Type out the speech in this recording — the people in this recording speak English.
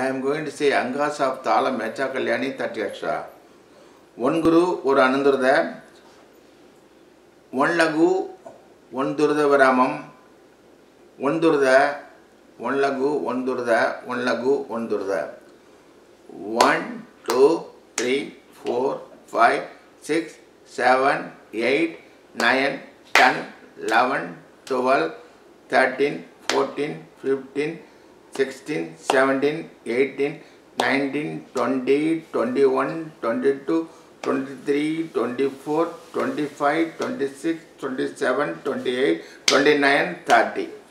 I am going to say Angas of Thala, Mechakalyani, Tatyasra. One Guru, one Anandur there, one Lagu, one Durda Varamam, one Durda, one Lagu, one Durda, one Lagu, one Durda. 1, 2, 3, 4, 5, 6, 7, 8, 9, 10, 11, 12, 13, 14, 15, 16, 17, 18, 19, 20, 21, 22, 23, 24, 25, 26, 27, 28, 29, 30.